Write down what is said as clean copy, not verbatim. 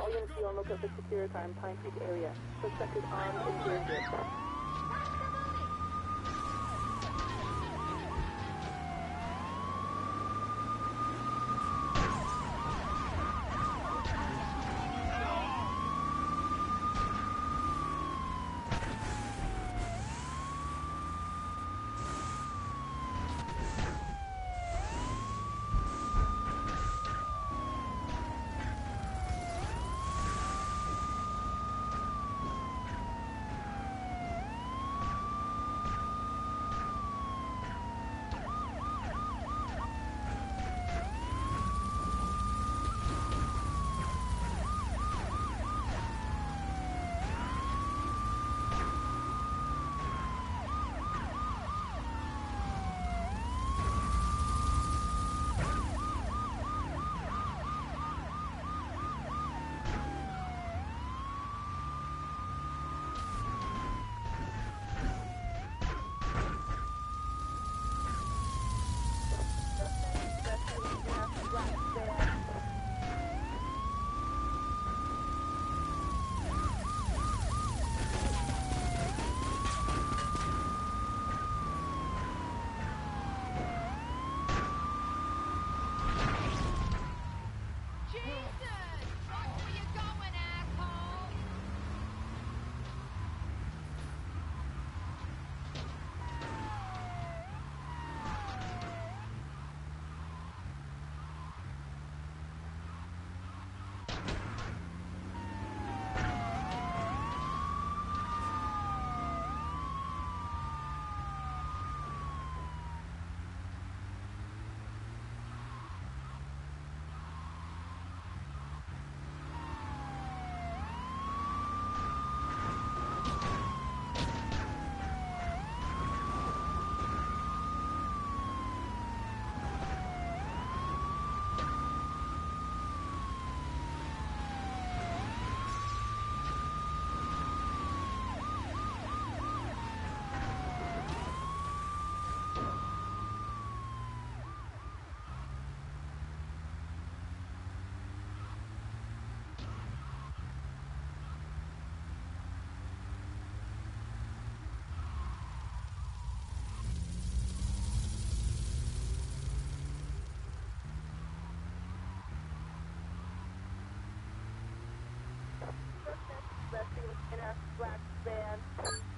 All units be on lookout for secure car in Pine Creek area. Suspected armed and dangerous. Black band.